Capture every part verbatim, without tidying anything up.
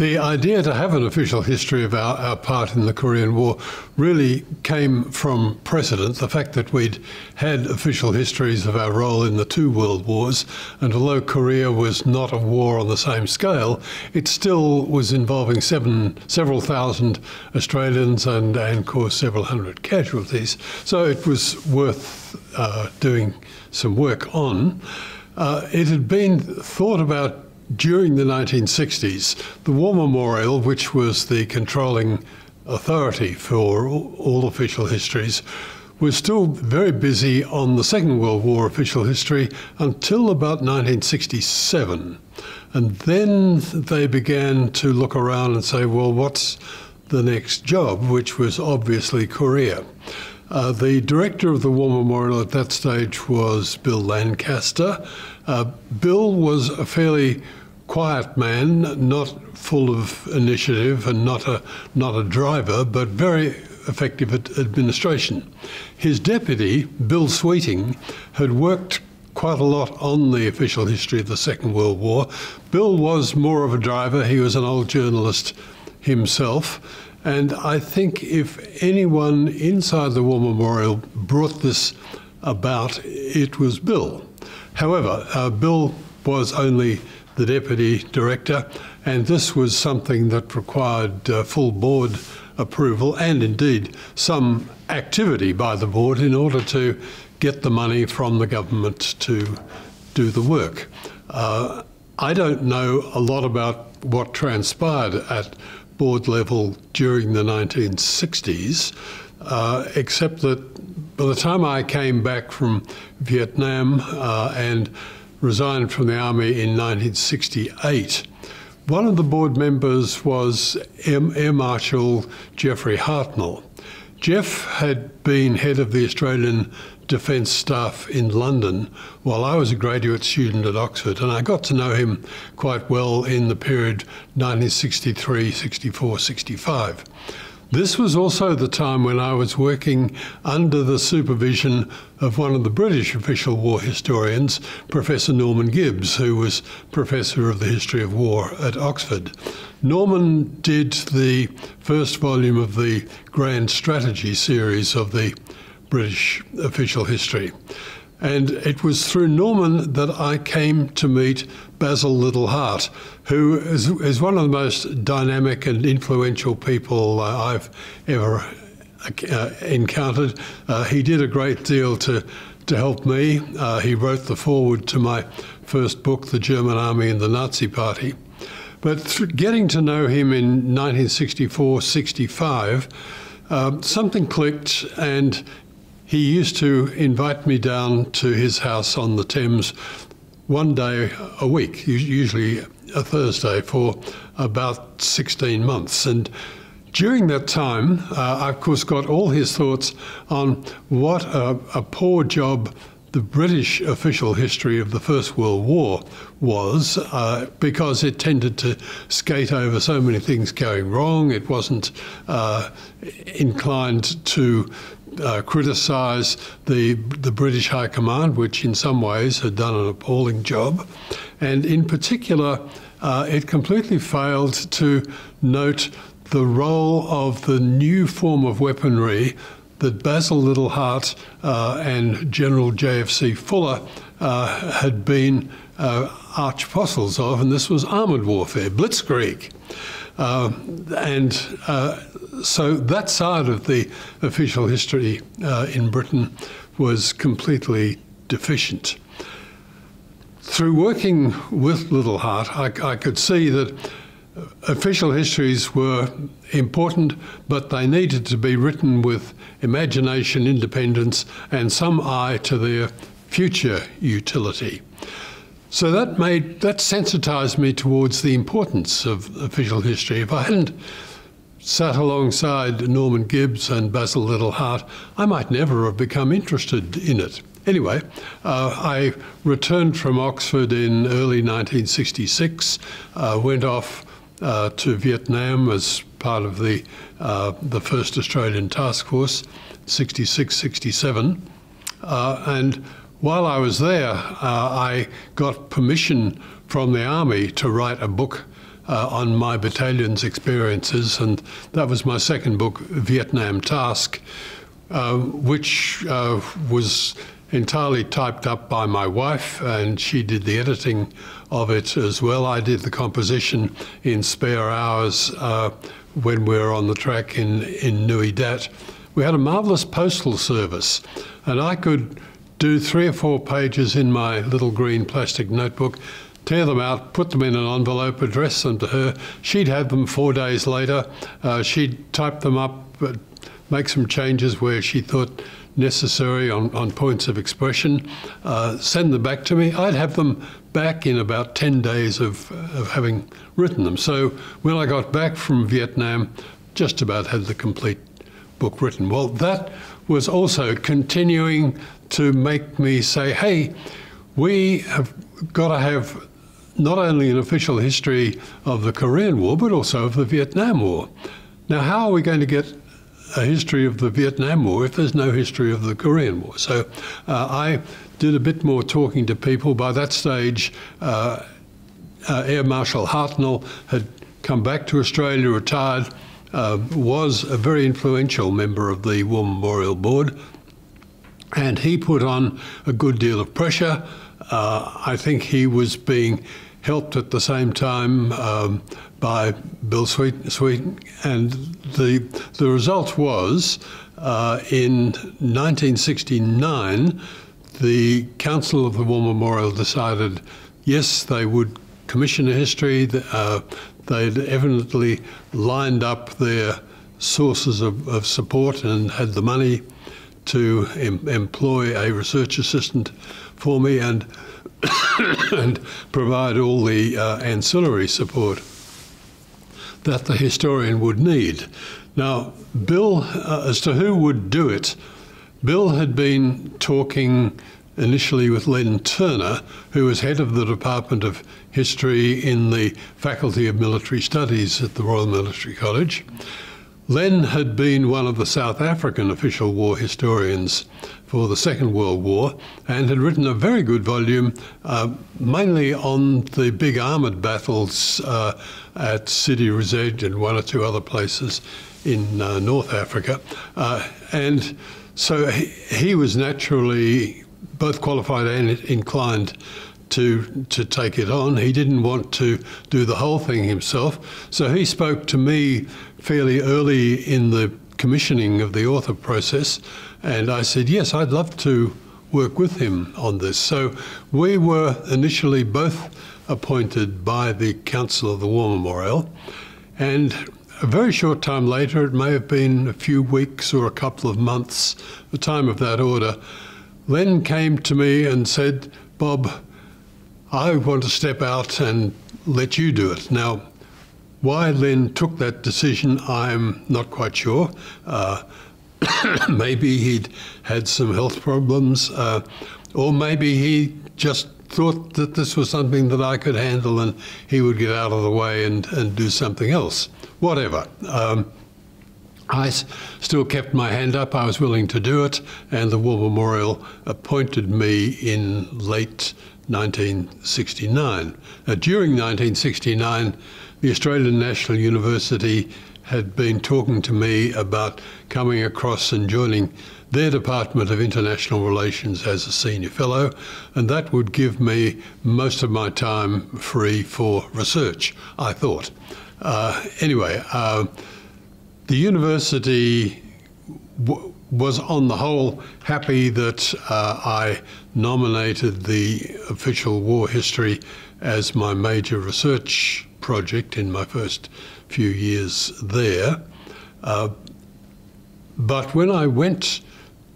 The idea to have an official history of our, our part in the Korean War really came from precedent, the fact that we'd had official histories of our role in the two world wars, and although Korea was not a war on the same scale, it still was involving seven, several thousand Australians and, and caused several hundred casualties. So it was worth uh, doing some work on. Uh, it had been thought about during the nineteen sixties. The War Memorial, which was the controlling authority for all official histories, was still very busy on the Second World War official history until about nineteen sixty-seven. And then they began to look around and say, well, what's the next job, which was obviously Korea. Uh, the director of the War Memorial at that stage was Bill Lancaster. Uh, Bill was a fairly quiet man, not full of initiative and not a, not a driver, but very effective at administration. His deputy, Bill Sweeting, had worked quite a lot on the official history of the Second World War. Bill was more of a driver. He was an old journalist himself. And I think if anyone inside the War Memorial brought this about, it was Bill. However, uh, Bill was only the deputy director, and this was something that required uh, full board approval and indeed some activity by the board in order to get the money from the government to do the work. Uh, I don't know a lot about what transpired at board level during the nineteen sixties, uh, except that by the time I came back from Vietnam uh, and resigned from the army in nineteen sixty-eight, one of the board members was Air Marshal Geoffrey Hartnell. Geoff had been head of the Australian Defence Staff in London while I was a graduate student at Oxford, and I got to know him quite well in the period nineteen sixty-three, sixty-four, sixty-five. This was also the time when I was working under the supervision of one of the British official war historians, Professor Norman Gibbs, who was Professor of the History of War at Oxford. Norman did the first volume of the Grand Strategy series of the British official history. And it was through Norman that I came to meet Basil Liddell Hart, who is, is one of the most dynamic and influential people uh, I've ever uh, encountered. Uh, he did a great deal to, to help me. Uh, he wrote the foreword to my first book, The German Army and the Nazi Party. But through getting to know him in nineteen sixty-four, sixty-five, uh, something clicked, and he used to invite me down to his house on the Thames one day a week, usually a Thursday, for about sixteen months. And during that time, uh, I, of course, got all his thoughts on what a, a poor job the British official history of the First World War was, uh, because it tended to skate over so many things going wrong. It wasn't uh, inclined to Uh, criticise the the British High Command, which in some ways had done an appalling job, and in particular, uh, it completely failed to note the role of the new form of weaponry that Basil Liddell Hart uh, and General J F C Fuller uh, had been uh, arch apostles of, and this was armoured warfare, blitzkrieg. Uh, and uh, so that side of the official history uh, in Britain was completely deficient. Through working with Liddell Hart, I, I could see that official histories were important, but they needed to be written with imagination, independence, and some eye to their future utility. So that made, that sensitised me towards the importance of official history. If I hadn't sat alongside Norman Gibbs and Basil Liddell Hart, I might never have become interested in it. Anyway, uh, I returned from Oxford in early nineteen sixty-six, uh, went off uh, to Vietnam as part of the, uh, the First Australian Task Force, sixty-six, sixty-seven, uh, and while I was there, uh, I got permission from the army to write a book uh, on my battalion's experiences, and that was my second book, Vietnam Task, uh, which uh, was entirely typed up by my wife, and she did the editing of it as well. I did the composition in spare hours uh, when we were on the track in, in Nui Dat. We had a marvellous postal service, and I could do three or four pages in my little green plastic notebook, tear them out, put them in an envelope, address them to her. She'd have them four days later. Uh, she'd type them up, uh, make some changes where she thought necessary on, on points of expression, uh, send them back to me. I'd have them back in about ten days of, of having written them. So when I got back from Vietnam, just about had the complete book written. Well, that was also continuing to make me say, hey, we have got to have not only an official history of the Korean War, but also of the Vietnam War. Now, how are we going to get a history of the Vietnam War if there's no history of the Korean War? So uh, I did a bit more talking to people. By that stage, uh, uh, Air Marshal Hartnell had come back to Australia, retired, uh, was a very influential member of the War Memorial Board, and he put on a good deal of pressure. Uh, I think he was being helped at the same time um, by Bill Sweeting, and the the result was uh, in nineteen sixty-nine the Council of the War Memorial decided yes, they would commission a history. Uh, they'd evidently lined up their sources of, of support and had the money to em employ a research assistant for me and and provide all the uh, ancillary support that the historian would need. Now, Bill, uh, as to who would do it, Bill had been talking initially with Len Turner, who was head of the Department of History in the Faculty of Military Studies at the Royal Military College. Len had been one of the South African official war historians for the Second World War and had written a very good volume uh, mainly on the big armoured battles uh, at Sidi Rezeg and one or two other places in uh, North Africa. Uh, and so he, he was naturally both qualified and inclined to, to take it on. He didn't want to do the whole thing himself, so he spoke to me fairly early in the commissioning of the author process, and I said, yes, I'd love to work with him on this. So we were initially both appointed by the Council of the War Memorial, and a very short time later, it may have been a few weeks or a couple of months, the time of that order, Len came to me and said, Bob, I want to step out and let you do it. Now, why Len took that decision, I'm not quite sure. Uh, maybe he'd had some health problems, uh, or maybe he just thought that this was something that I could handle and he would get out of the way and, and do something else. Whatever. Um, I s still kept my hand up. I was willing to do it, and the War Memorial appointed me in late nineteen sixty-nine. Now, during nineteen sixty-nine, the Australian National University had been talking to me about coming across and joining their Department of International Relations as a senior fellow, and that would give me most of my time free for research, I thought. Uh, anyway, uh, the university w was on the whole happy that uh, I nominated the official war history as my major research project in my first few years there. Uh, but when I went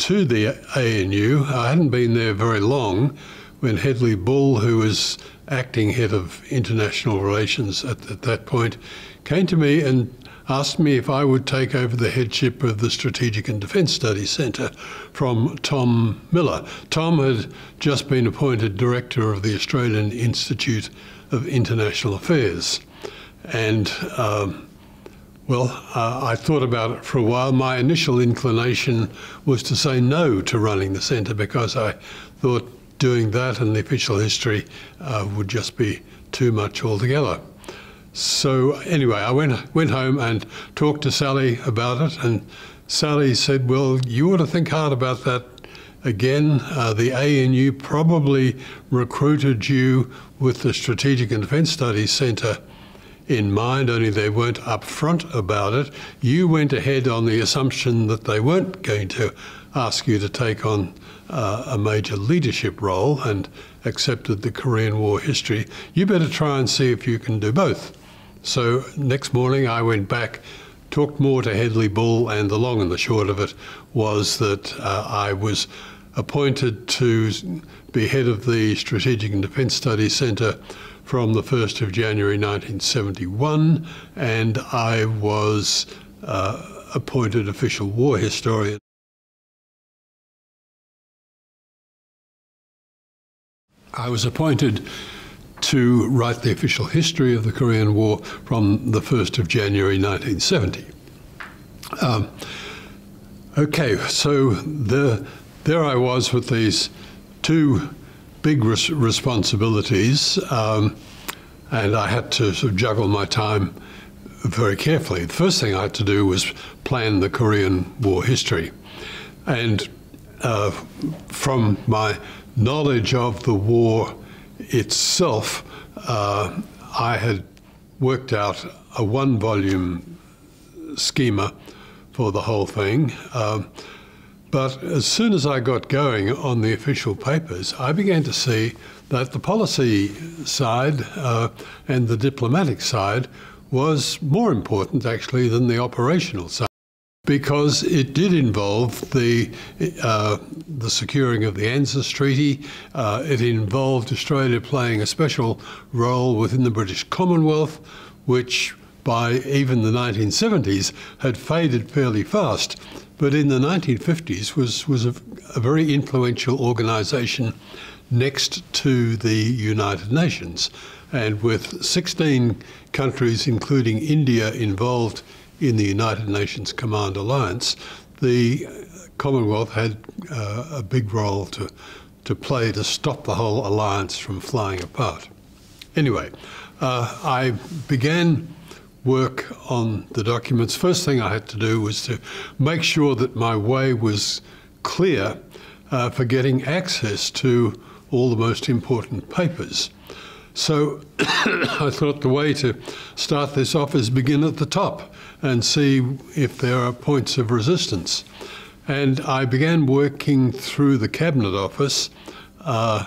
to the A N U, I hadn't been there very long when Hedley Bull, who was acting head of international relations at, at that point, came to me and asked me if I would take over the headship of the Strategic and Defence Studies Centre from Tom Miller. Tom had just been appointed director of the Australian Institute of International Affairs. And, um, well, uh, I thought about it for a while. My initial inclination was to say no to running the centre because I thought doing that and the official history uh, would just be too much altogether. So anyway, I went, went home and talked to Sally about it, and Sally said, well, you ought to think hard about that again. Uh, the A N U probably recruited you with the Strategic and Defence Studies Centre in mind, only they weren't upfront about it. You went ahead on the assumption that they weren't going to ask you to take on uh, a major leadership role and accepted the Korean War history. You better try and see if you can do both. So next morning I went back, talked more to Hedley Bull, and the long and the short of it was that uh, I was appointed to be head of the Strategic and Defence Studies Centre from the first of January nineteen seventy-one, and I was uh, appointed official war historian. I was appointed to write the official history of the Korean War from the first of January nineteen seventy. Um, okay, so the, there I was with these two big res responsibilities, um, and I had to sort of juggle my time very carefully. The first thing I had to do was plan the Korean War history. And uh, from my knowledge of the war itself, uh, I had worked out a one-volume schema for the whole thing. Uh, But as soon as I got going on the official papers, I began to see that the policy side uh, and the diplomatic side was more important, actually, than the operational side, because it did involve the, uh, the securing of the ANZUS Treaty. Uh, it involved Australia playing a special role within the British Commonwealth, which by even the nineteen seventies had faded fairly fast, but in the nineteen fifties was, was a, a very influential organisation next to the United Nations. And with sixteen countries, including India, involved in the United Nations Command Alliance, the Commonwealth had uh, a big role to, to play to stop the whole alliance from flying apart. Anyway, uh, I began work on the documents. First thing I had to do was to make sure that my way was clear uh, for getting access to all the most important papers. So I thought the way to start this off is begin at the top and see if there are points of resistance. And I began working through the Cabinet Office. Uh,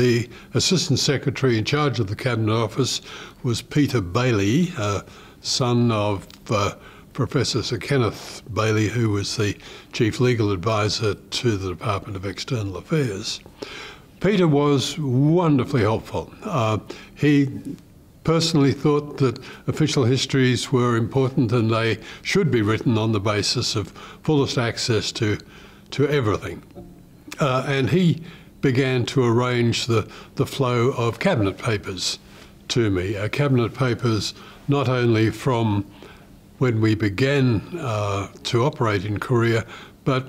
The Assistant Secretary in charge of the Cabinet Office was Peter Bailey, uh, son of uh, Professor Sir Kenneth Bailey, who was the Chief Legal Advisor to the Department of External Affairs. Peter was wonderfully helpful. Uh, he personally thought that official histories were important and they should be written on the basis of fullest access to, to everything. Uh, and he began to arrange the, the flow of cabinet papers to me. Uh, cabinet papers not only from when we began uh, to operate in Korea, but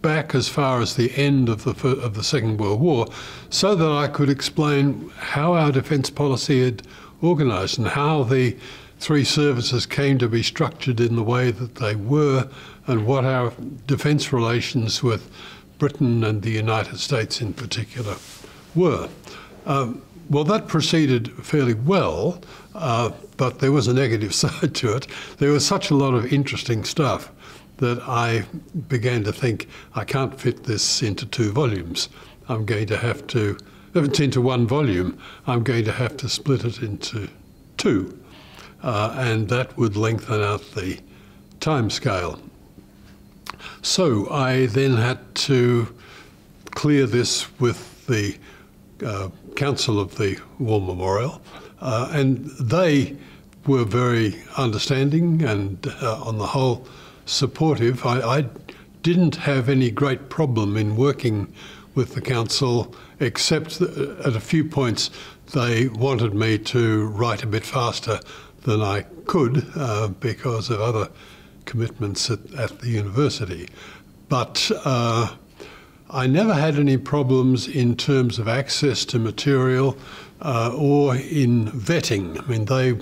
back as far as the end of the, of the Second World War, so that I could explain how our defence policy had organised and how the three services came to be structured in the way that they were, and what our defence relations with Britain and the United States in particular were. Um, well, that proceeded fairly well, uh, but there was a negative side to it. There was such a lot of interesting stuff that I began to think, I can't fit this into two volumes. I'm going to have to, if it's into one volume, I'm going to have to split it into two, uh, and that would lengthen out the time scale. So I then had to clear this with the uh, Council of the War Memorial, uh, and they were very understanding and uh, on the whole supportive. I, I didn't have any great problem in working with the Council, except that at a few points they wanted me to write a bit faster than I could uh, because of other commitments at, at the university. But uh, I never had any problems in terms of access to material. uh, or in vetting. I mean, they,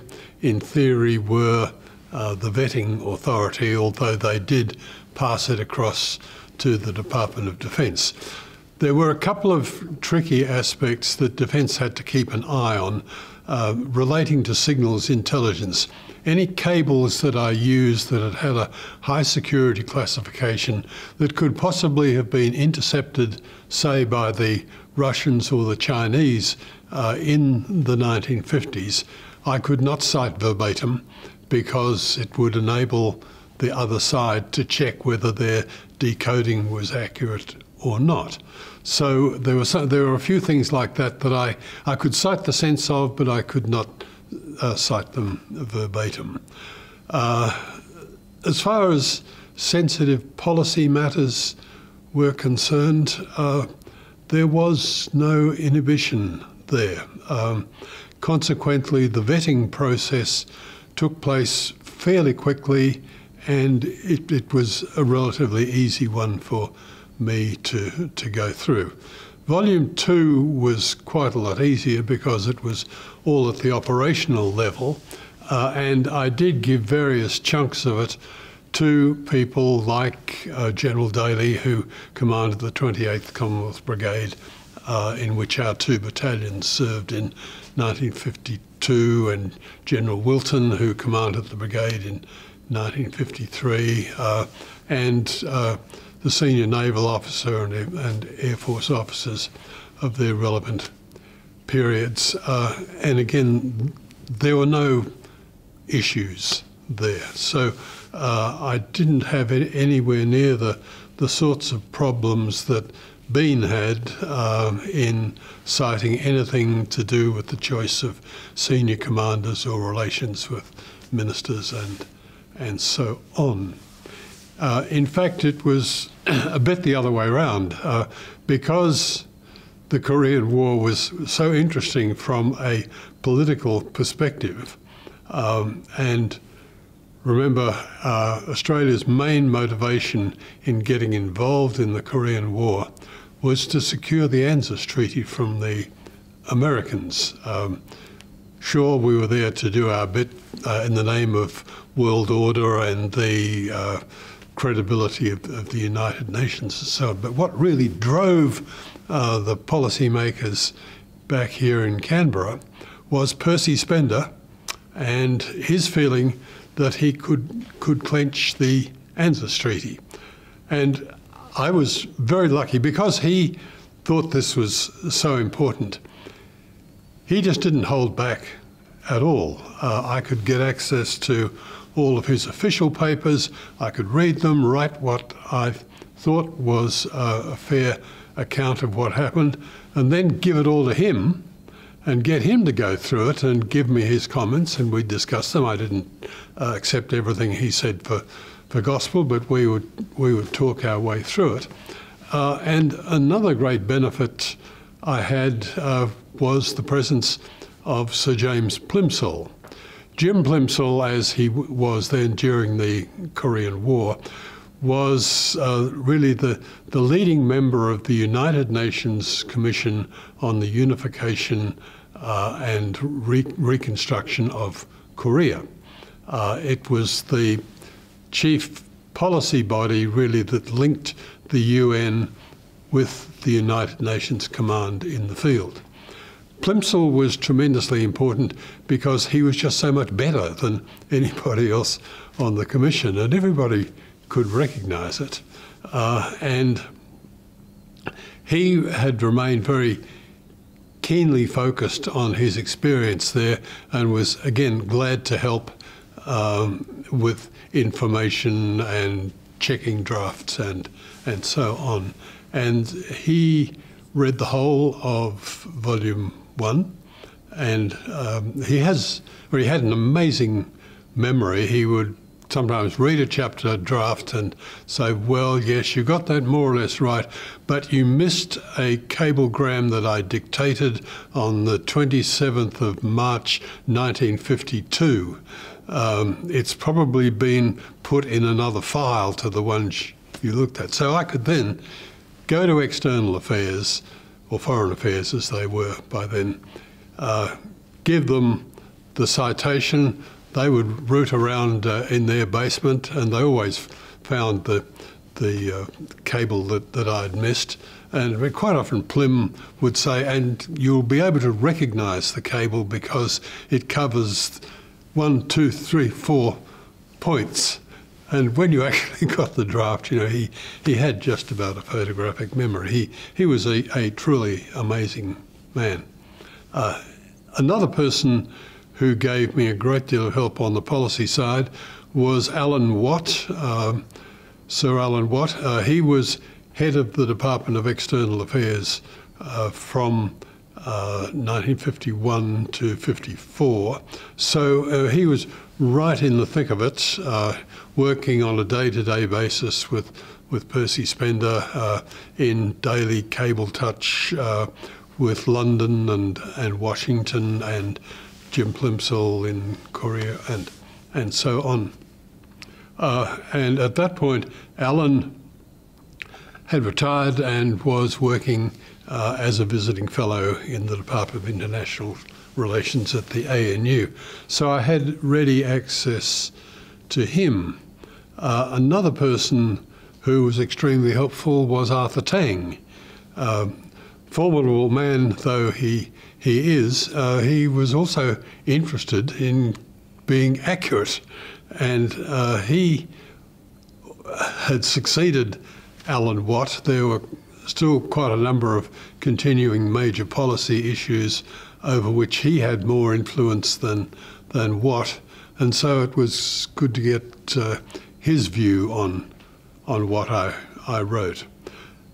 in theory, were uh, the vetting authority, although they did pass it across to the Department of Defence. There were a couple of tricky aspects that Defence had to keep an eye on uh, relating to signals intelligence. Any cables that I used that had had a high security classification that could possibly have been intercepted, say, by the Russians or the Chinese uh, in the nineteen fifties, I could not cite verbatim because it would enable the other side to check whether their decoding was accurate or not. So there were some, there were a few things like that that I, I could cite the sense of, but I could not uh, cite them verbatim. Uh, as far as sensitive policy matters were concerned, uh, there was no inhibition there. Um, consequently, the vetting process took place fairly quickly, and it, it was a relatively easy one for me to, to go through. Volume two was quite a lot easier because it was all at the operational level, uh, and I did give various chunks of it to people like uh, General Daly, who commanded the twenty-eighth Commonwealth Brigade, uh, in which our two battalions served in nineteen fifty-two, and General Wilton, who commanded the brigade in nineteen fifty-three, uh, and uh, the senior naval officer and, and Air Force officers of their relevant periods. Uh, and again, there were no issues there. So uh, I didn't have any, anywhere near the, the sorts of problems that Bean had um, in citing anything to do with the choice of senior commanders or relations with ministers and and so on. Uh, in fact, it was a bit the other way around. Uh, because the Korean War was so interesting from a political perspective, um, and remember, uh, Australia's main motivation in getting involved in the Korean War was to secure the ANZUS Treaty from the Americans. Um, Sure, we were there to do our bit uh, in the name of world order and the uh, credibility of, of the United Nations and so on. But what really drove uh, the policymakers back here in Canberra was Percy Spender and his feeling that he could, could clench the ANZUS Treaty. And I was very lucky because he thought this was so important. He just didn't hold back at all. Uh, I could get access to all of his official papers. I could read them, write what I thought was uh, a fair account of what happened, and then give it all to him and get him to go through it and give me his comments, and we'd discuss them. I didn't uh, accept everything he said for, for gospel, but we would, we would talk our way through it. Uh, and another great benefit I had uh, was the presence of Sir James Plimsoll. Jim Plimsoll, as he w was then during the Korean War, was uh, really the, the leading member of the United Nations Commission on the Unification uh, and Re Reconstruction of Korea. Uh, it was the chief policy body, really, that linked the U N with the United Nations Command in the field. Plimsoll was tremendously important because he was just so much better than anybody else on the commission, and everybody could recognise it. Uh, and he had remained very keenly focused on his experience there and was, again, glad to help um, with information and checking drafts and, and so on. And he read the whole of volume one, and um, he has, well, he had an amazing memory. He would sometimes read a chapter draft and say, well, yes, you got that more or less right, but you missed a cablegram that I dictated on the twenty-seventh of March, nineteen fifty-two. Um, it's probably been put in another file to the one you looked at. So I could then go to External Affairs, or Foreign Affairs as they were by then, uh, give them the citation. They would root around uh, in their basement, and they always found the, the uh, cable that, that I'd missed. And quite often Plim would say, and you'll be able to recognise the cable because it covers one, two, three, four points. And when you actually got the draft, you know, he, he had just about a photographic memory. He, he was a, a truly amazing man. Uh, another person who gave me a great deal of help on the policy side was Alan Watt, uh, Sir Alan Watt. Uh, he was head of the Department of External Affairs uh, from uh, nineteen fifty-one to fifty-four. So uh, he was right in the thick of it, uh, working on a day-to-day basis with, with Percy Spender uh, in daily cable touch uh, with London and, and Washington and Jim Plimsoll in Korea and, and so on. Uh, and at that point, Alan had retired and was working uh, as a visiting fellow in the Department of International Relations at the A N U. So I had ready access to him. Uh, another person who was extremely helpful was Arthur Tang. Uh, formidable man though he, he is, uh, he was also interested in being accurate, and uh, he had succeeded Alan Watt. There were still quite a number of continuing major policy issues over which he had more influence than, than Watt. And so it was good to get uh, his view on, on what I, I wrote.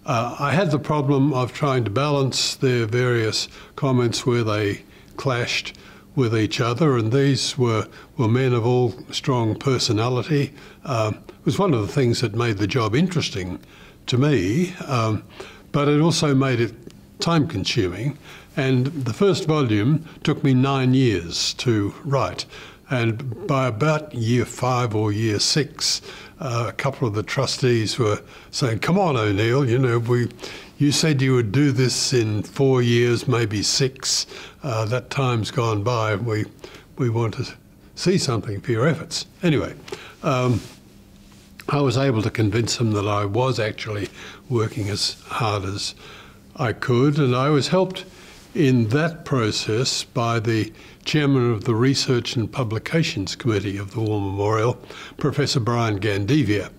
Uh, I had the problem of trying to balance their various comments where they clashed with each other, and these were, were men of all strong personality. Uh, it was one of the things that made the job interesting to me, um, but it also made it time-consuming. And the first volume took me nine years to write, and by about year five or year six, uh, a couple of the trustees were saying, "Come on, O'Neill, you know, we, you said you would do this in four years, maybe six. Uh, that time's gone by. We, we want to see something for your efforts." Anyway, um, I was able to convince them that I was actually working as hard as I could, and I was helped in that process by the chairman of the Research and Publications Committee of the War Memorial, Professor Brian Gandevia.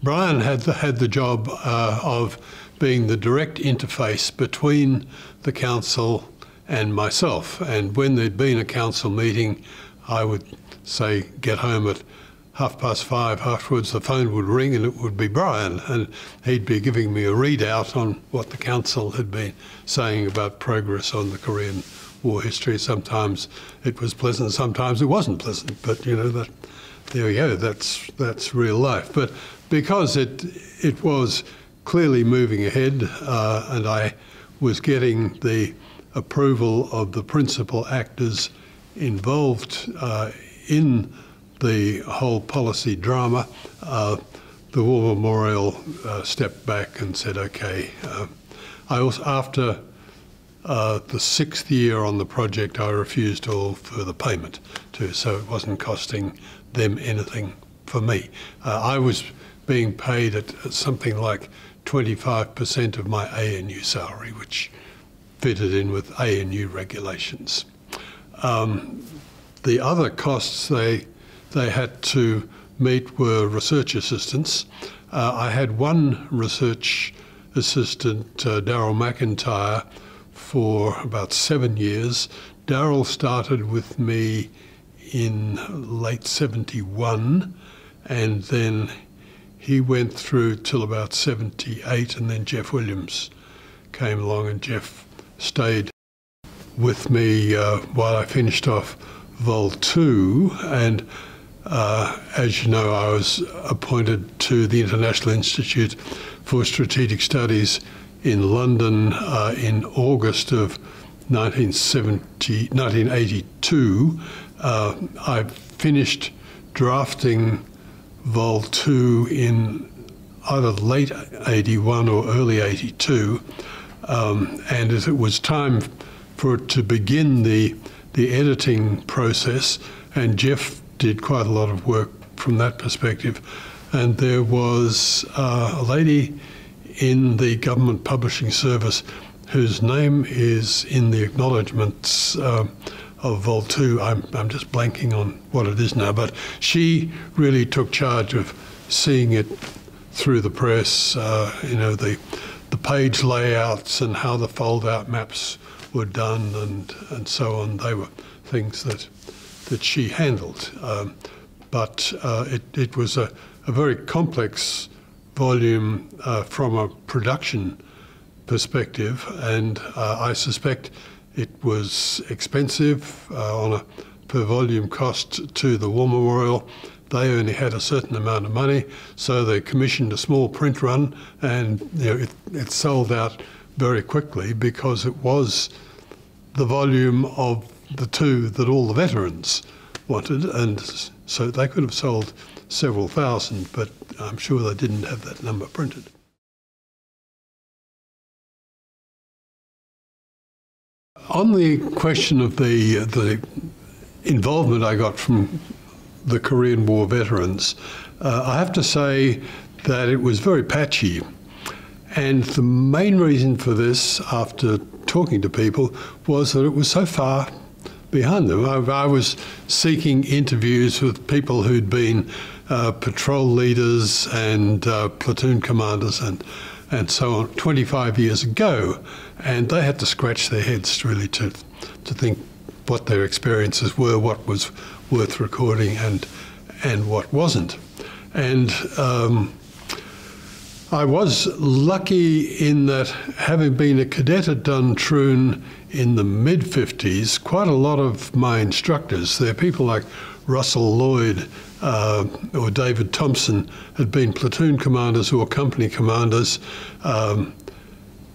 Brian had the, had the job uh, of being the direct interface between the council and myself. And when there'd been a council meeting, I would say, get home at half past five. Afterwards, the phone would ring and it would be Brian. And he'd be giving me a readout on what the council had been saying about progress on the Korean War history. Sometimes it was pleasant, sometimes it wasn't pleasant. But, you know, that, there you go, that's, that's real life. But because it, it was clearly moving ahead, uh, and I was getting the approval of the principal actors involved uh, in the whole policy drama, uh, the War Memorial uh, stepped back and said, okay. Uh, I also, after uh, the sixth year on the project, I refused all further payment too, so it wasn't costing them anything for me. Uh, I was being paid at something like twenty-five percent of my A N U salary, which fitted in with A N U regulations. Um, the other costs they, they had to meet were research assistants. Uh, I had one research assistant, uh, Darryl McIntyre, for about seven years. Darryl started with me in late seventy-one, and then he went through till about seventy-eight, and then Jeff Williams came along, and Jeff stayed with me uh, while I finished off Vol two. And uh, as you know, I was appointed to the International Institute for Strategic Studies in London uh, in August of nineteen eighty-two. Uh, I finished drafting Vol two in either late eighty-one or early eighty-two, um, and it was time for it to begin the, the editing process, and Geoff did quite a lot of work from that perspective. And there was uh, a lady in the government publishing service whose name is in the acknowledgements uh, of Vol two. I'm, I'm just blanking on what it is now, but she really took charge of seeing it through the press, uh, you know, the, the page layouts and how the fold-out maps were done and, and so on. They were things that, that she handled. Um, but uh, it, it was a, a very complex volume uh, from a production perspective, and uh, I suspect it was expensive uh, on a per volume cost to the War Memorial. They only had a certain amount of money, so they commissioned a small print run, and you know, it, it sold out very quickly because it was the volume of the two that all the veterans wanted, and so they could have sold several thousand, but I'm sure they didn't have that number printed. On the question of the, the involvement I got from the Korean War veterans, uh, I have to say that it was very patchy. And the main reason for this, after talking to people, was that it was so far behind them. I, I was seeking interviews with people who'd been uh, patrol leaders and uh, platoon commanders and and so on twenty-five years ago, and they had to scratch their heads really to to think what their experiences were, what was worth recording and and what wasn't. And um, I was lucky in that, having been a cadet at Duntroon in the mid fifties, quite a lot of my instructors, they're people like Russell Lloyd uh, or David Thompson, had been platoon commanders or company commanders, um,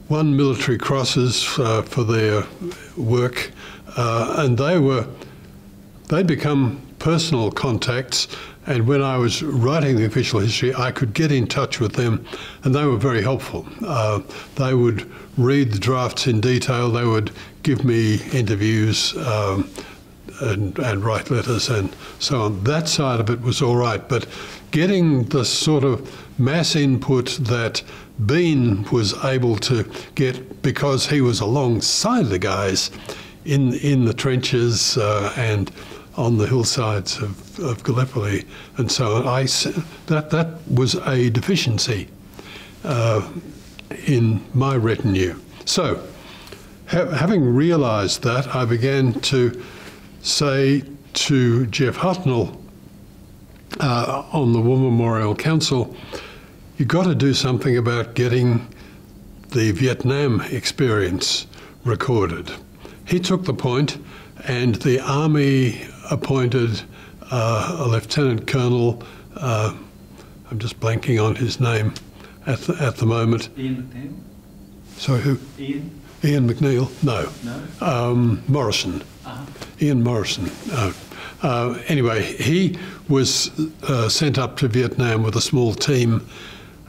won military crosses uh, for their work, uh, and they were, they'd become personal contacts. And when I was writing the official history, I could get in touch with them, and they were very helpful. Uh, they would read the drafts in detail, they would give me interviews, um, And, and write letters and so on. That side of it was all right, but getting the sort of mass input that Bean was able to get because he was alongside the guys in, in the trenches uh, and on the hillsides of, of Gallipoli and so on, I, that, that was a deficiency uh, in my retinue. So, ha having realised that, I began to say to Geoff Hartnell uh, on the War Memorial Council, you've got to do something about getting the Vietnam experience recorded. He took the point, and the Army appointed uh, a Lieutenant Colonel, uh, I'm just blanking on his name at the, at the moment. Ian McNeill? Sorry, who? Ian? Ian McNeill? No. No? Um, Morrison. Uh-huh. Ian Morrison. Uh, uh, anyway, he was uh, sent up to Vietnam with a small team,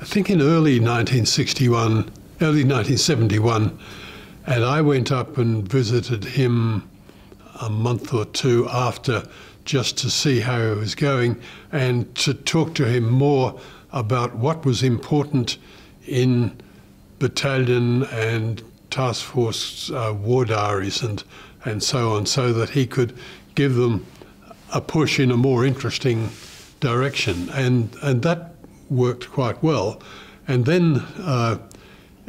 I think in early nineteen sixty-one, early nineteen seventy-one, and I went up and visited him a month or two after just to see how he was going and to talk to him more about what was important in battalion and task force uh, war diaries and and so on, so that he could give them a push in a more interesting direction. And, and that worked quite well. And then uh,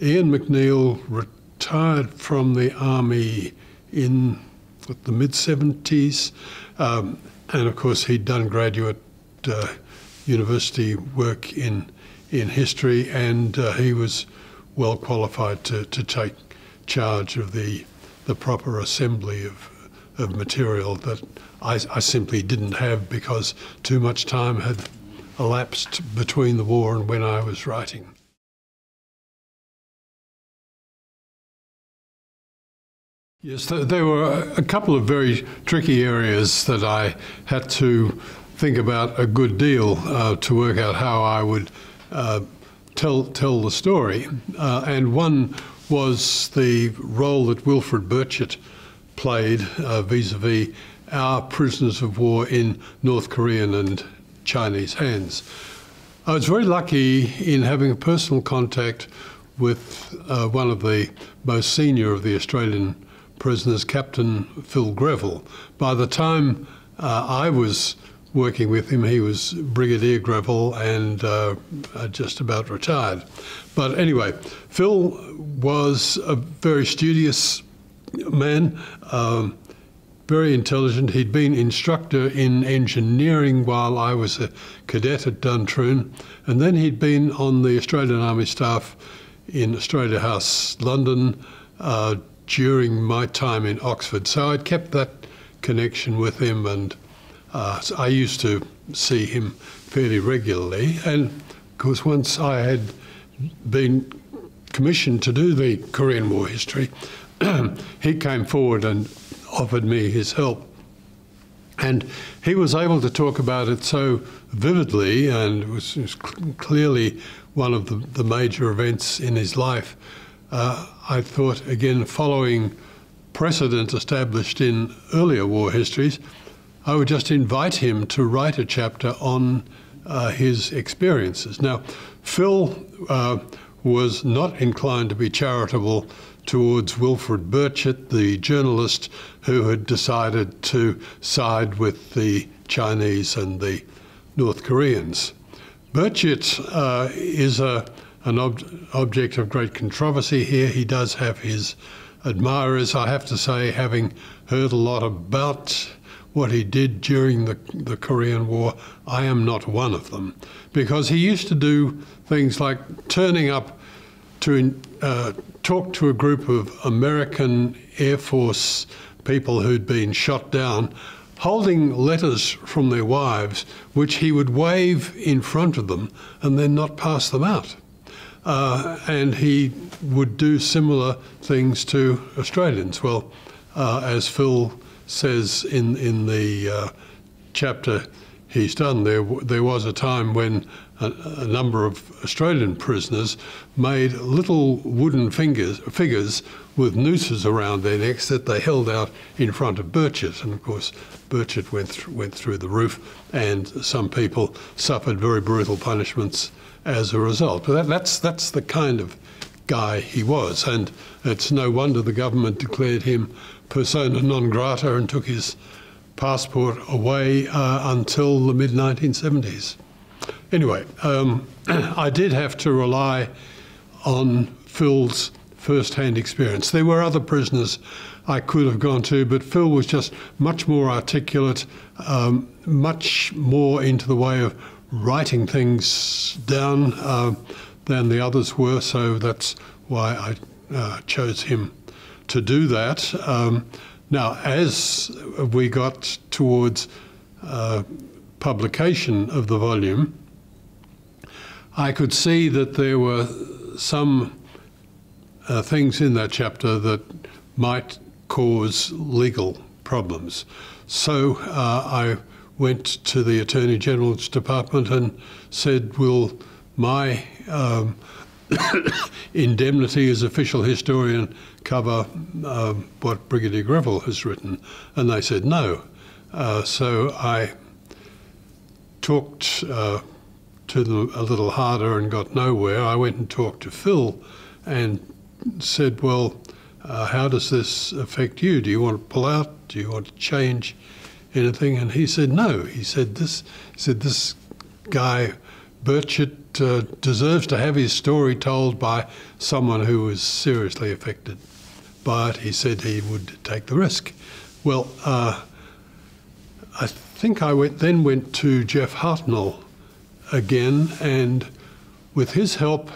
Ian McNeill retired from the Army in what, the mid seventies. Um, and of course, he'd done graduate uh, university work in, in history, and uh, he was well qualified to, to take charge of the the proper assembly of of material that I, I simply didn't have because too much time had elapsed between the war and when I was writing. Yes, th there were a couple of very tricky areas that I had to think about a good deal uh, to work out how I would uh, tell, tell the story. Uh, and one was the role that Wilfred Burchett played uh, vis-a-vis our prisoners of war in North Korean and Chinese hands. I was very lucky in having a personal contact with uh, one of the most senior of the Australian prisoners, Captain Phil Greville. By the time uh, I was working with him, he was Brigadier Greville and uh, just about retired. But anyway, Phil was a very studious man, um, very intelligent. He'd been instructor in engineering while I was a cadet at Duntroon, and then he'd been on the Australian Army staff in Australia House, London, uh, during my time in Oxford. So I'd kept that connection with him, and uh, so I used to see him fairly regularly. And of course, once I had been commissioned to do the Korean War history, he came forward and offered me his help. And he was able to talk about it so vividly, and it was, it was cl- clearly one of the, the major events in his life. Uh, I thought, again, following precedent established in earlier war histories, I would just invite him to write a chapter on uh, his experiences. Now, Phil uh, was not inclined to be charitable towards Wilfred Burchett, the journalist who had decided to side with the Chinese and the North Koreans. Burchett uh, is a, an ob object of great controversy here. He does have his admirers. I have to say, having heard a lot about what he did during the, the Korean War, I am not one of them, because he used to do things like turning up to uh, talk to a group of American Air Force people who'd been shot down, holding letters from their wives, which he would wave in front of them and then not pass them out. Uh, and he would do similar things to Australians. Well, uh, as Phil says in, in the uh, chapter he's done, there, there was a time when a, a number of Australian prisoners made little wooden fingers, figures with nooses around their necks that they held out in front of Burchett. And of course, Burchett went, th went through the roof, and some people suffered very brutal punishments as a result. But that, that's, that's the kind of guy he was. And it's no wonder the government declared him persona non grata and took his passport away uh, until the mid nineteen seventies. Anyway, um, I did have to rely on Phil's first-hand experience. There were other prisoners I could have gone to, but Phil was just much more articulate, um, much more into the way of writing things down uh, than the others were, so that's why I uh, chose him to do that. Um, now, as we got towards uh, publication of the volume, I could see that there were some uh, things in that chapter that might cause legal problems. So uh, I went to the Attorney General's department and said, will my um, indemnity as official historian cover uh, what Brigadier Greville has written? And they said no. Uh, so I talked uh, to them a little harder and got nowhere. I went and talked to Phil and said, well, uh, how does this affect you? Do you want to pull out? Do you want to change anything? And he said no. He said this, he said, this guy Burchett uh, deserves to have his story told by someone who was seriously affected by it. He said he would take the risk. Well, uh, I think I went, then went to Geoff Hartnell again, and with his help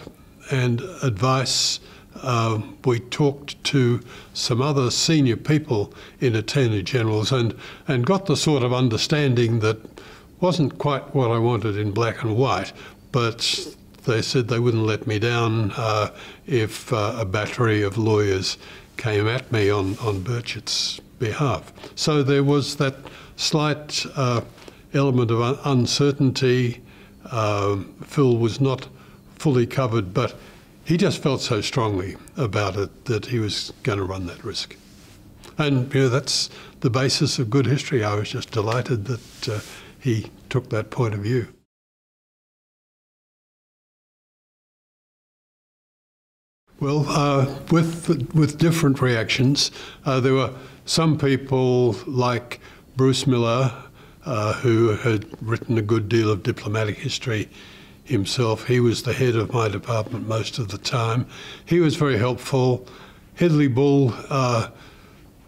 and advice, uh, we talked to some other senior people in Attorney Generals and, and got the sort of understanding that wasn't quite what I wanted in black and white, but they said they wouldn't let me down uh, if uh, a battery of lawyers came at me on, on Burchett's behalf. So there was that slight uh, element of un uncertainty. Um, Phil was not fully covered, but He just felt so strongly about it that he was going to run that risk. And you know, that's the basis of good history. I was just delighted that uh, he took that point of view. Well, uh, with, with different reactions, uh, there were some people like Bruce Miller, uh, who had written a good deal of diplomatic history himself. He was the head of my department most of the time. He was very helpful. Hedley Bull, uh,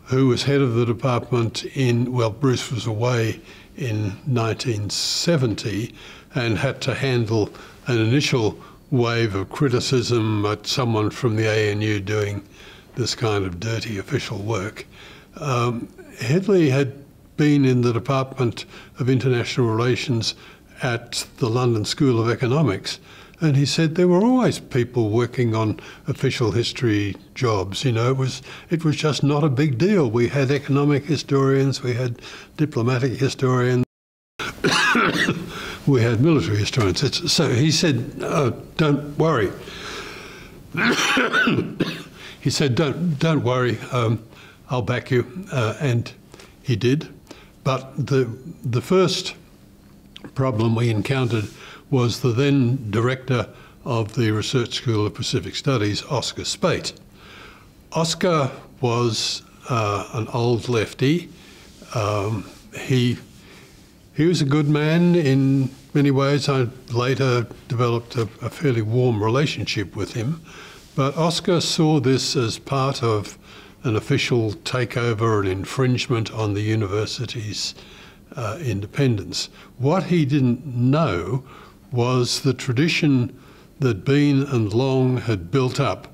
who was head of the department in, well, Bruce was away in nineteen seventy and had to handle an initial wave of criticism at someone from the A N U doing this kind of dirty official work. Um, Hedley had been in the Department of International Relations at the London School of Economics, and he said there were always people working on official history jobs. You know, it was, it was just not a big deal. We had economic historians, we had diplomatic historians, we had military historians. It's, so he said, oh, don't worry. He said, don't, don't worry, um, I'll back you. Uh, and he did. But the, the first problem we encountered was the then director of the Research School of Pacific Studies, Oscar Speight. Oscar was uh, an old lefty. Um, he, he was a good man in many ways. I later developed a, a fairly warm relationship with him. But Oscar saw this as part of an official takeover and infringement on the university's uh, independence. What he didn't know was the tradition that Bean and Long had built up,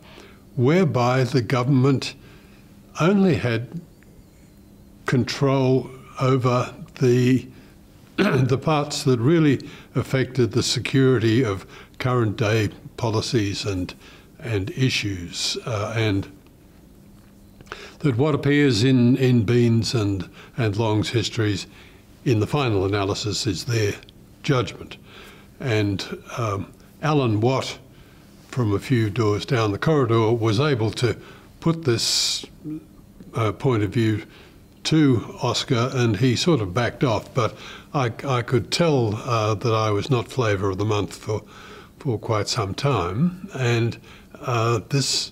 whereby the government only had control over the, the parts that really affected the security of current day policies and, and issues, uh, and that what appears in, in Bean's and, and Long's histories in the final analysis is their judgment. And um, Alan Watt, from a few doors down the corridor, was able to put this uh, point of view to Oscar, and he sort of backed off. But I, I could tell uh, that I was not flavour of the month for, for quite some time. And uh, this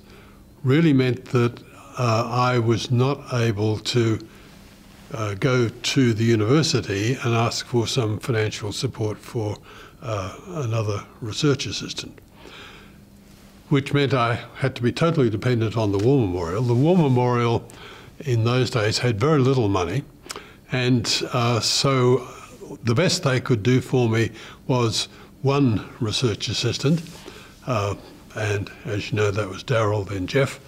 really meant that uh, I was not able to uh, go to the university and ask for some financial support for Uh, another research assistant, which meant I had to be totally dependent on the War Memorial. The War Memorial in those days had very little money, and uh, so the best they could do for me was one research assistant, uh, and as you know, that was Darryl, then Jeff,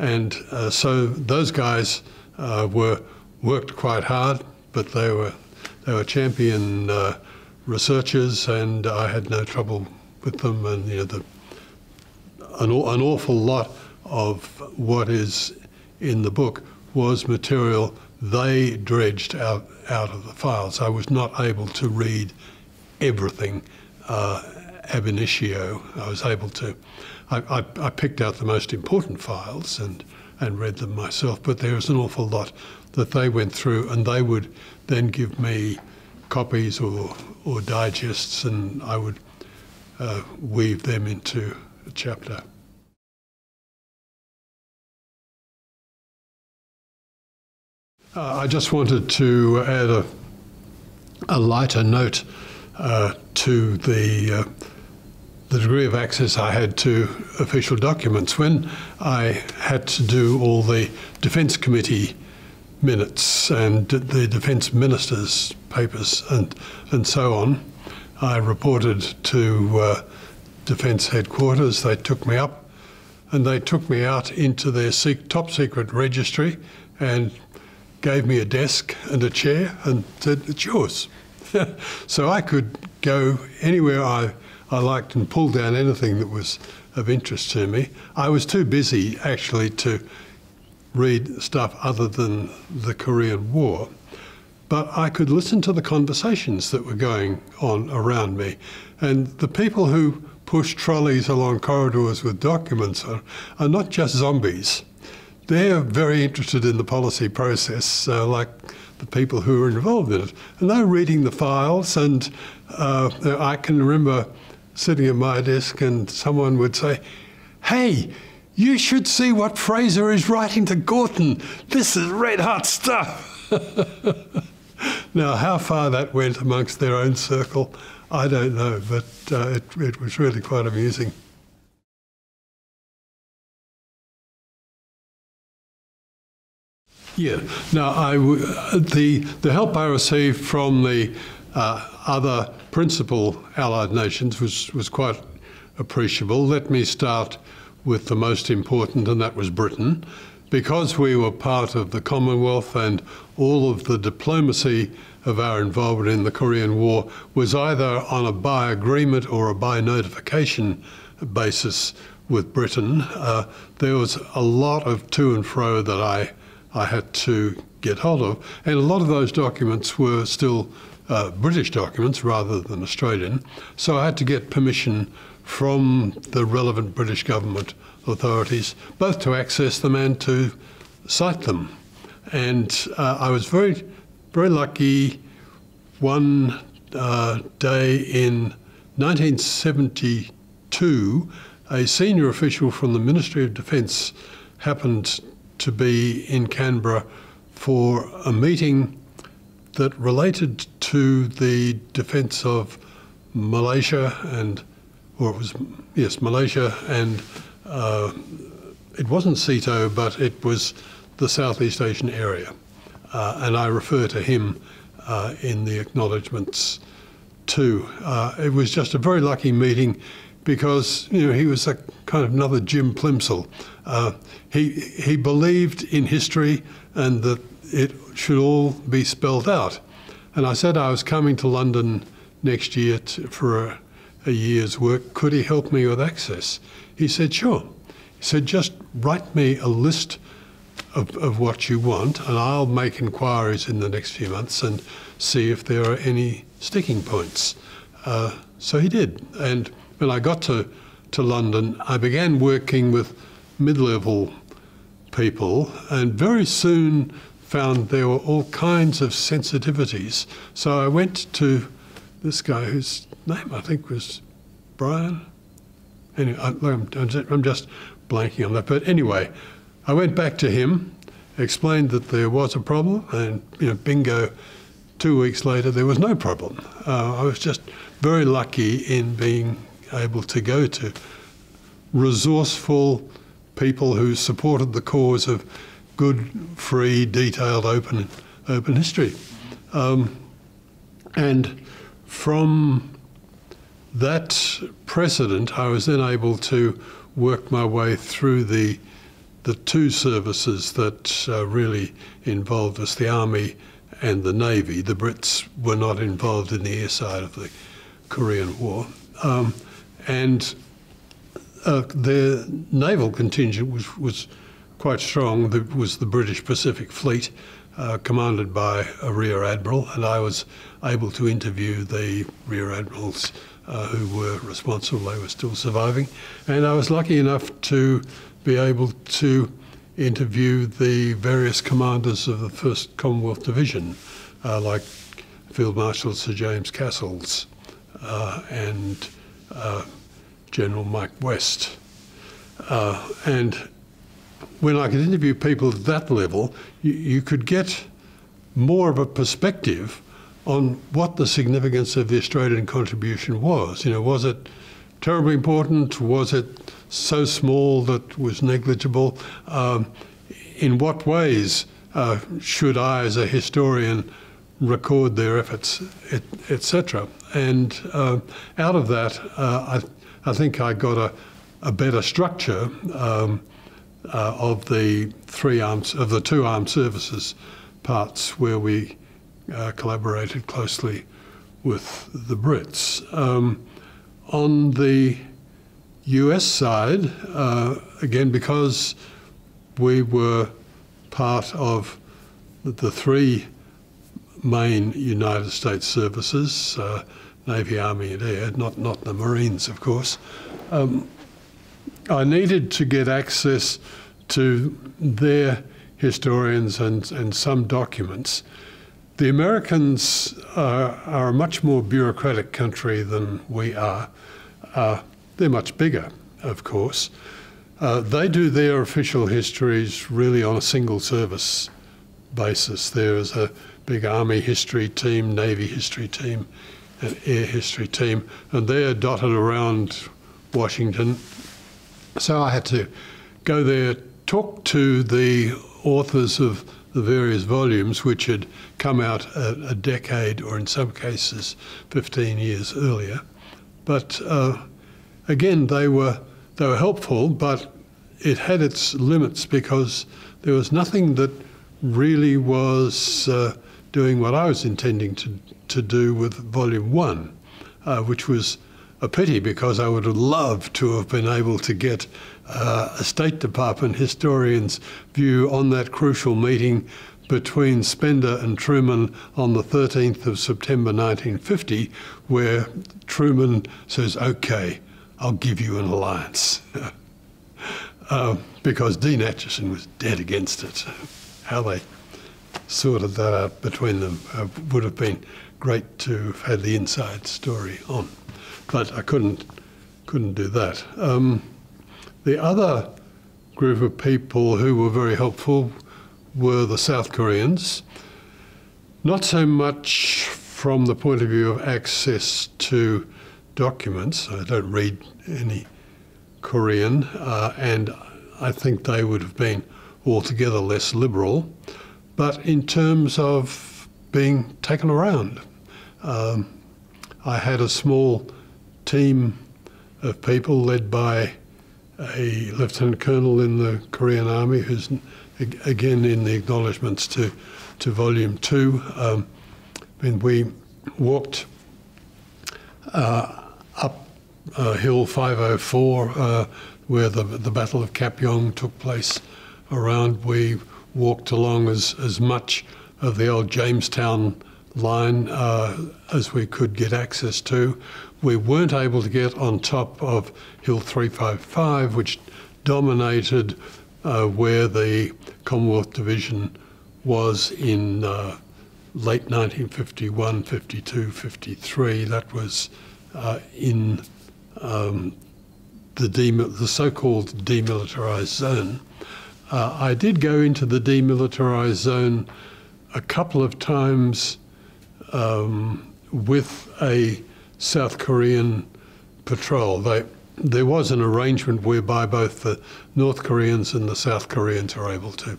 and uh, so those guys uh, were worked quite hard, but they were they were champion uh, researchers, and I had no trouble with them. And you know, the, an, an awful lot of what is in the book was material they dredged out, out of the files. I was not able to read everything uh, ab initio. I was able to, I, I, I picked out the most important files and, and read them myself, but there was an awful lot that they went through, and they would then give me copies or, or digests, and I would uh, weave them into a chapter. Uh, I just wanted to add a, a lighter note uh, to the, uh, the degree of access I had to official documents. When I had to do all the Defence Committee minutes and the Defence Minister's papers and, and so on, I reported to uh, Defence Headquarters. They took me up and they took me out into their sec top secret registry and gave me a desk and a chair and said, it's yours. So I could go anywhere I, I liked and pull down anything that was of interest to me. I was too busy actually to read stuff other than the Korean War, but I could listen to the conversations that were going on around me. And the people who push trolleys along corridors with documents are, are not just zombies. They're very interested in the policy process, uh, like the people who are involved in it. And they're reading the files, and uh, I can remember sitting at my desk and someone would say, "Hey, you should see what Fraser is writing to Gorton. This is red hot stuff." Now, how far that went amongst their own circle, I don't know, but uh, it, it was really quite amusing. Yeah, now I w the, the help I received from the uh, other principal allied nations was, was quite appreciable. Let me start with the most important, and that was Britain. Because we were part of the Commonwealth, and all of the diplomacy of our involvement in the Korean War was either on a by agreement or a by notification basis with Britain, uh, there was a lot of to and fro that I, I had to get hold of. And a lot of those documents were still uh, British documents rather than Australian. So I had to get permission from the relevant British government authorities, both to access them and to cite them. And uh, I was very, very lucky. One uh, day in nineteen seventy-two, a senior official from the Ministry of Defence happened to be in Canberra for a meeting that related to the defence of Malaysia and, or it was, yes, Malaysia and uh, it wasn't C E T O, but it was the Southeast Asian area. Uh, and I refer to him uh, in the acknowledgements too. Uh, it was just a very lucky meeting because, you know, he was a kind of another Jim Plimsoll. Uh, he, he believed in history and that it should all be spelled out. And I said I was coming to London next year to, for a, a year's work. Could he help me with access? He said, sure. He said, just write me a list Of, of what you want, and I'll make inquiries in the next few months and see if there are any sticking points. Uh, so he did, and when I got to, to London, I began working with mid-level people, and very soon found there were all kinds of sensitivities. So I went to this guy whose name I think was Brian. Anyway, I, I'm, I'm just blanking on that, but anyway, I went back to him, explained that there was a problem, and, you know, bingo, two weeks later there was no problem. Uh, I was just very lucky in being able to go to resourceful people who supported the cause of good, free, detailed, open, open history. Um, and from that precedent, I was then able to work my way through the the two services that uh, really involved us, the Army and the Navy. The Brits were not involved in the air side of the Korean War. Um, and uh, their naval contingent was, was quite strong. It was the British Pacific Fleet, uh, commanded by a Rear Admiral, and I was able to interview the Rear Admirals uh, who were responsible. They were still surviving. And I was lucky enough to be able to interview the various commanders of the First Commonwealth Division, uh, like Field Marshal Sir James Castles uh, and uh, General Mike West. Uh, and when I could interview people at that level, you, you could get more of a perspective on what the significance of the Australian contribution was. You know, was it terribly important? Was it so small that was negligible? Um, in what ways uh, should I, as a historian, record their efforts, et cetera? Et and uh, out of that, uh, I, I think I got a, a better structure um, uh, of the three arms, of the two armed services parts where we uh, collaborated closely with the Brits. Um, on the U S side, uh, again, because we were part of the three main United States services, uh, Navy, Army and Air, not, not the Marines, of course. Um, I needed to get access to their historians and, and some documents. The Americans are, are a much more bureaucratic country than we are. Uh, they're much bigger, of course. Uh, they do their official histories really on a single service basis. There is a big Army history team, Navy history team, an Air history team, and they are dotted around Washington. So I had to go there, talk to the authors of the various volumes which had come out a, a decade or in some cases fifteen years earlier. But uh, again, they were, they were helpful, but it had its limits because there was nothing that really was uh, doing what I was intending to, to do with volume one, uh, which was a pity because I would have loved to have been able to get uh, a State Department historian's view on that crucial meeting between Spender and Truman on the thirteenth of September nineteen fifty, where Truman says, okay, I'll give you an alliance. uh, because Dean Acheson was dead against it. How they sorted that out between them uh, would have been great to have had the inside story on. But I couldn't, couldn't do that. Um, the other group of people who were very helpful were the South Koreans, not so much from the point of view of access to documents. I don't read any Korean, uh, and I think they would have been altogether less liberal, but in terms of being taken around. Um, I had a small team of people led by a lieutenant colonel in the Korean Army, who's again in the acknowledgements to, to volume two. Um, and we walked uh, up uh, Hill five oh four, uh, where the, the Battle of Kapyong took place around. We walked along as, as much of the old Jamestown line uh, as we could get access to. We weren't able to get on top of Hill three five five, which dominated uh, where the Commonwealth Division was in uh, late nineteen fifty-one, fifty-two, fifty-three. That was uh, in um, the, the so-called demilitarized zone. Uh, I did go into the demilitarized zone a couple of times Um, with a South Korean patrol. They, there was an arrangement whereby both the North Koreans and the South Koreans are able to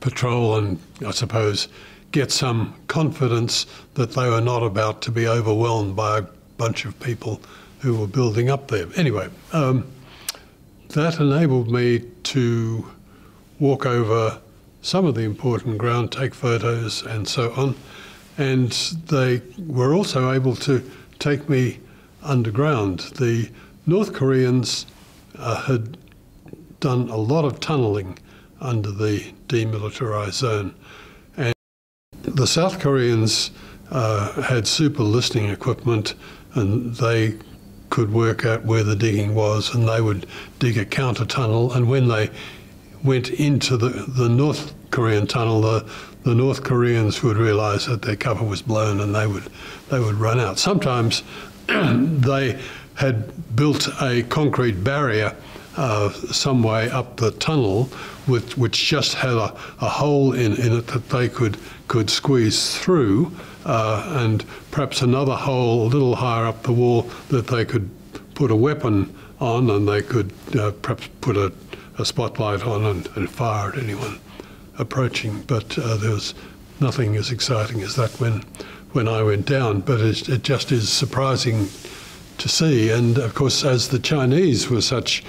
patrol and, I suppose, get some confidence that they were not about to be overwhelmed by a bunch of people who were building up there. Anyway, um, that enabled me to walk over some of the important ground, take photos and so on. And they were also able to take me underground. The North Koreans uh, had done a lot of tunnelling under the demilitarised zone. And the South Koreans uh, had super listening equipment, and they could work out where the digging was, and they would dig a counter tunnel. And when they went into the, the North Korean tunnel, the, the North Koreans would realise that their cover was blown and they would, they would run out. Sometimes they had built a concrete barrier uh, some way up the tunnel, with, which just had a, a hole in, in it that they could, could squeeze through, uh, and perhaps another hole a little higher up the wall that they could put a weapon on, and they could uh, perhaps put a a spotlight on and, and fire at anyone approaching. But uh, there was nothing as exciting as that when, when I went down, but it, it just is surprising to see. And of course, as the Chinese were such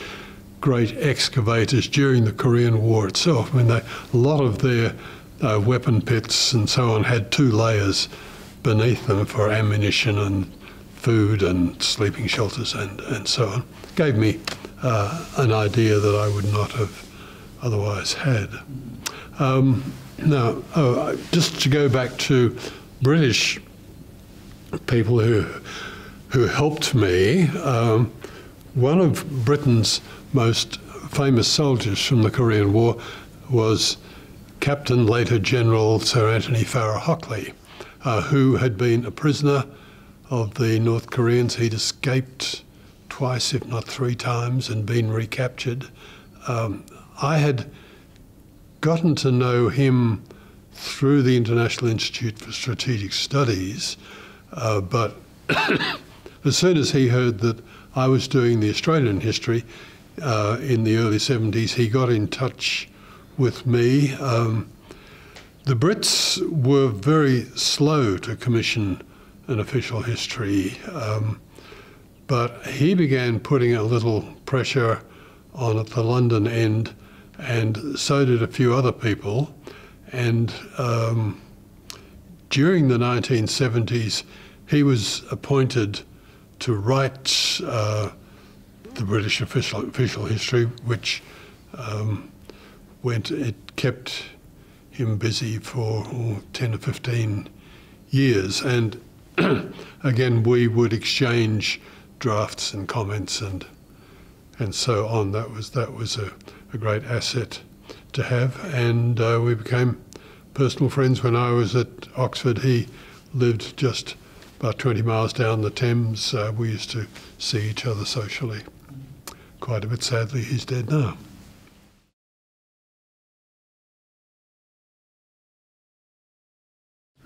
great excavators during the Korean War itself, I mean, they, a lot of their uh, weapon pits and so on had two layers beneath them for ammunition and food and sleeping shelters and, and so on. Gave me Uh, an idea that I would not have otherwise had. Um, now, oh, just to go back to British people who, who helped me. Um, one of Britain's most famous soldiers from the Korean War was Captain, later General Sir Anthony Farah Hockley, uh, who had been a prisoner of the North Koreans. He'd escaped twice, if not three times, and been recaptured. Um, I had gotten to know him through the International Institute for Strategic Studies, uh, but as soon as he heard that I was doing the Australian history uh, in the early seventies, he got in touch with me. Um, the Brits were very slow to commission an official history, um, but he began putting a little pressure on at the London end, and so did a few other people. And um, during the nineteen seventies, he was appointed to write uh, the British official, official history, which um, went, it kept him busy for oh, ten or fifteen years. And again, we would exchange drafts and comments and and so on. That was that was a, a great asset to have, and uh, we became personal friends. When I was at Oxford, he lived just about twenty miles down the Thames. Uh, we used to see each other socially quite a bit. Sadly, he's dead now.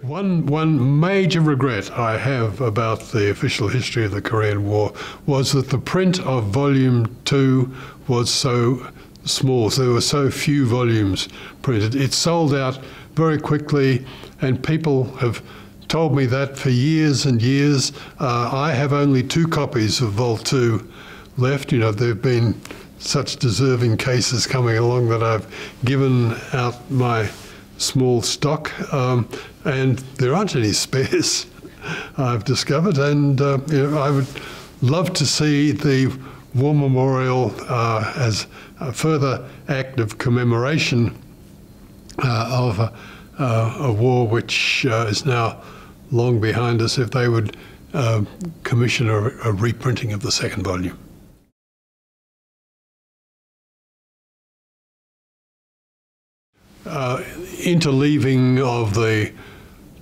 One, one major regret I have about the official history of the Korean War was that the print of volume two was so small. So there were so few volumes printed. It sold out very quickly, and people have told me that for years and years. Uh, I have only two copies of Vol two left. You know, there have been such deserving cases coming along that I've given out my small stock, um, and there aren't any spares, I've discovered. And uh, you know, I would love to see the War Memorial uh, as a further act of commemoration uh, of a, uh, a war which uh, is now long behind us, if they would uh, commission a, a reprinting of the second volume. Uh, interleaving of the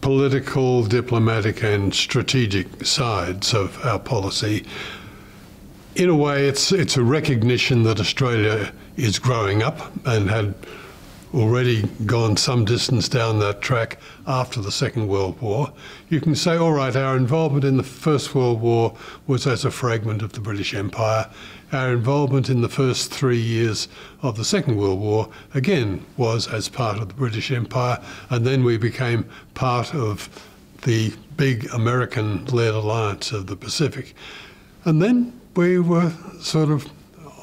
political, diplomatic and strategic sides of our policy. In a way, it's, it's a recognition that Australia is growing up and had already gone some distance down that track after the Second World War. You can say, all right, our involvement in the First World War was as a fragment of the British Empire. Our involvement in the first three years of the Second World War, again, was as part of the British Empire, and then we became part of the big American-led alliance of the Pacific. And then we were sort of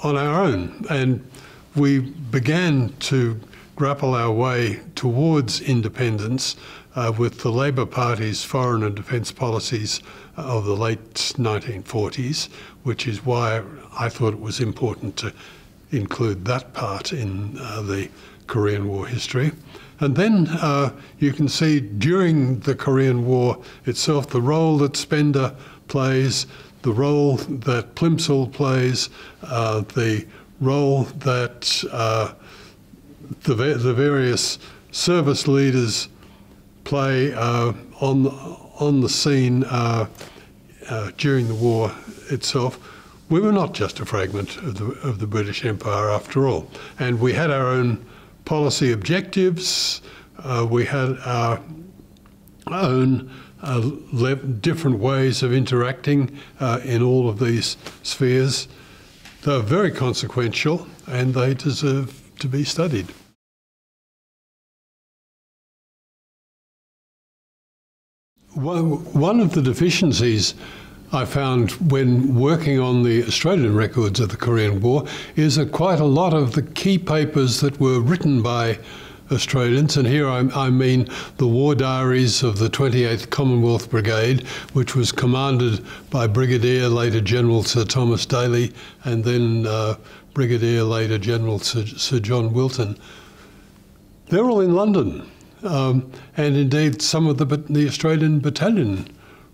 on our own, and we began to grapple our way towards independence uh, with the Labor Party's foreign and defence policies of the late nineteen forties, which is why I thought it was important to include that part in uh, the Korean War history. And then uh, you can see during the Korean War itself, the role that Spender plays, the role that Plimsoll plays, uh, the role that uh, The, the various service leaders play uh, on, on the scene uh, uh, during the war itself. We were not just a fragment of the, of the British Empire after all. And we had our own policy objectives. Uh, we had our own uh, different ways of interacting uh, in all of these spheres. They're very consequential, and they deserve to be studied. One of the deficiencies I found when working on the Australian records of the Korean War is that quite a lot of the key papers that were written by Australians, and here I, I mean the war diaries of the twenty-eighth Commonwealth Brigade, which was commanded by Brigadier, later General Sir Thomas Daly, and then uh, Brigadier, later General Sir, Sir John Wilton. They're all in London, um, and indeed some of the, the Australian battalion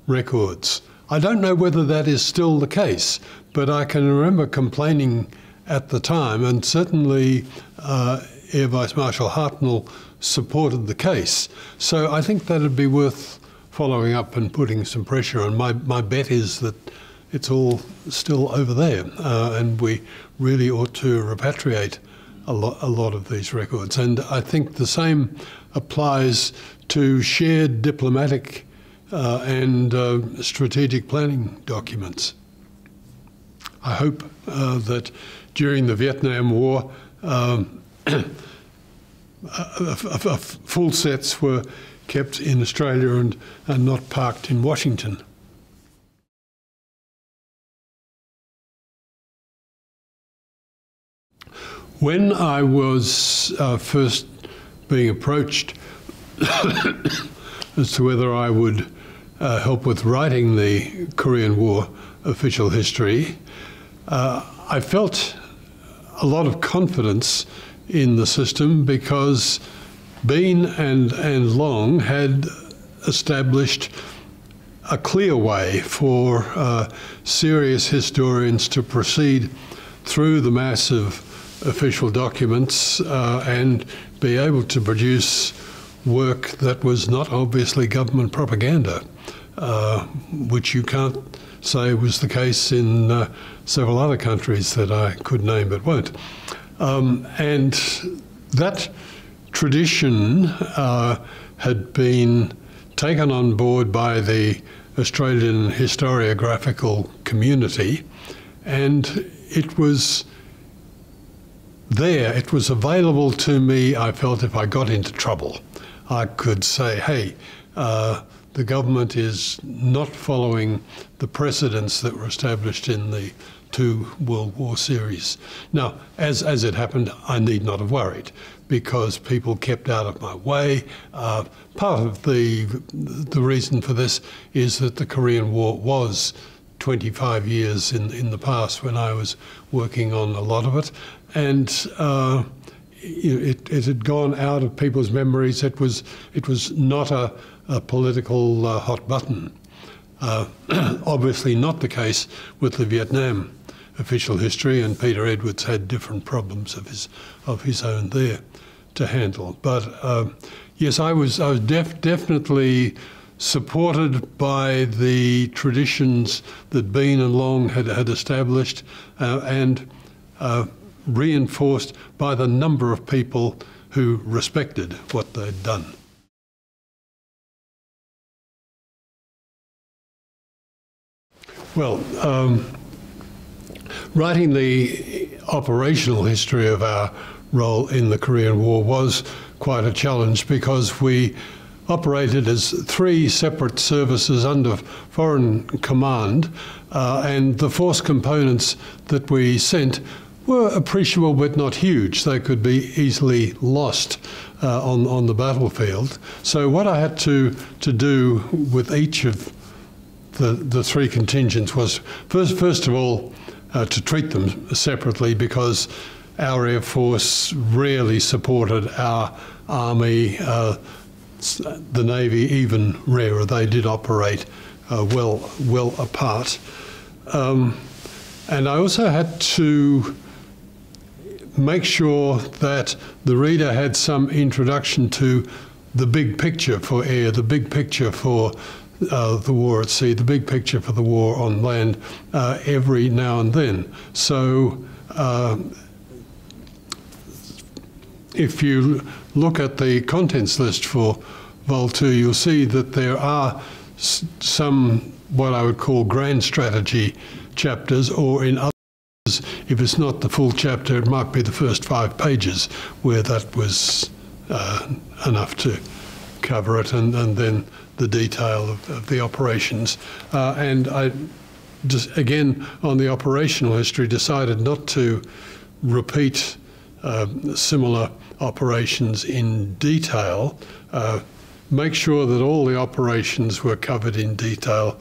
records. I don't know whether that is still the case, but I can remember complaining at the time, and certainly uh, Air Vice Marshal Hartnell supported the case. So I think that would be worth following up and putting some pressure on. My, my bet is that it's all still over there, uh, and we really ought to repatriate a, lo a lot of these records. And I think the same applies to shared diplomatic uh, and uh, strategic planning documents. I hope uh, that during the Vietnam War, um, full sets were kept in Australia and, and not parked in Washington. When I was uh, first being approached as to whether I would uh, help with writing the Korean War official history, uh, I felt a lot of confidence in the system because Bean and, and Long had established a clear way for uh, serious historians to proceed through the mass of official documents uh, and be able to produce work that was not obviously government propaganda, uh, which you can't say was the case in uh, several other countries that I could name but won't. Um, and that tradition uh, had been taken on board by the Australian historiographical community, and it was there, it was available to me. I felt if I got into trouble, I could say, hey, uh, the government is not following the precedents that were established in the two World War series. Now, as, as it happened, I need not have worried because people kept out of my way. Uh, part of the, the reason for this is that the Korean War was twenty-five years in, in the past when I was working on a lot of it. And uh, it, it had gone out of people's memories. It was, it was not a, a political uh, hot button. Uh, obviously not the case with the Vietnam official history, and Peter Edwards had different problems of his, of his own there to handle. But uh, yes, I was, I was def definitely supported by the traditions that Bean and Long had, had established uh, and uh, reinforced by the number of people who respected what they'd done. Well, um, writing the operational history of our role in the Korean War was quite a challenge because we operated as three separate services under Foreign Command, uh, and the force components that we sent were appreciable but not huge. They could be easily lost uh, on, on the battlefield. So what I had to, to do with each of the, the three contingents was, first, first of all, uh, to treat them separately because our Air Force rarely supported our Army, uh, the Navy even rarer. They did operate uh, well, well apart. Um, and I also had to make sure that the reader had some introduction to the big picture for air, the big picture for uh, the war at sea, the big picture for the war on land uh, every now and then. So uh, if you look at the contents list for Vol two, you'll see that there are s some what I would call grand strategy chapters, or in other if it's not the full chapter, it might be the first five pages where that was uh, enough to cover it, and, and then the detail of, of the operations. Uh, and I just, again, on the operational history, decided not to repeat uh, similar operations in detail, uh, make sure that all the operations were covered in detail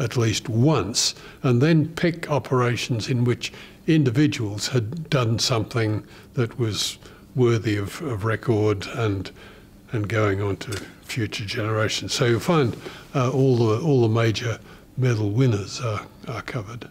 at least once, and then pick operations in which individuals had done something that was worthy of, of record and and going on to future generations. So you'll find uh, all the all the major medal winners are, are covered.